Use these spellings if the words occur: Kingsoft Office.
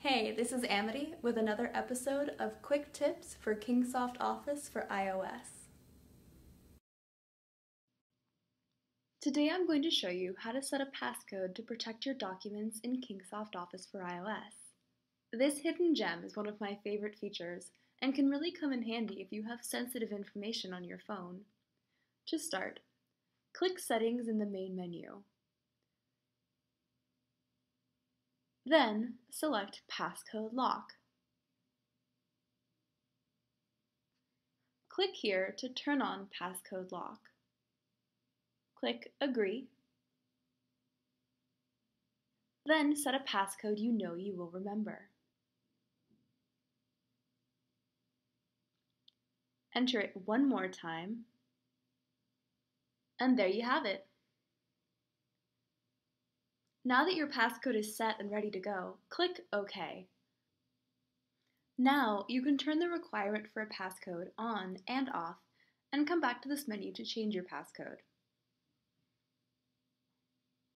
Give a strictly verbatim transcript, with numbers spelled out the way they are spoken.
Hey, this is Amity with another episode of Quick Tips for Kingsoft Office for iOS. Today I'm going to show you how to set a passcode to protect your documents in Kingsoft Office for iOS. This hidden gem is one of my favorite features and can really come in handy if you have sensitive information on your phone. To start, click Settings in the main menu. Then, select Passcode Lock. Click here to turn on Passcode Lock. Click Agree. Then set a passcode you know you will remember. Enter it one more time, and there you have it. Now that your passcode is set and ready to go, click OK. Now you can turn the requirement for a passcode on and off and come back to this menu to change your passcode.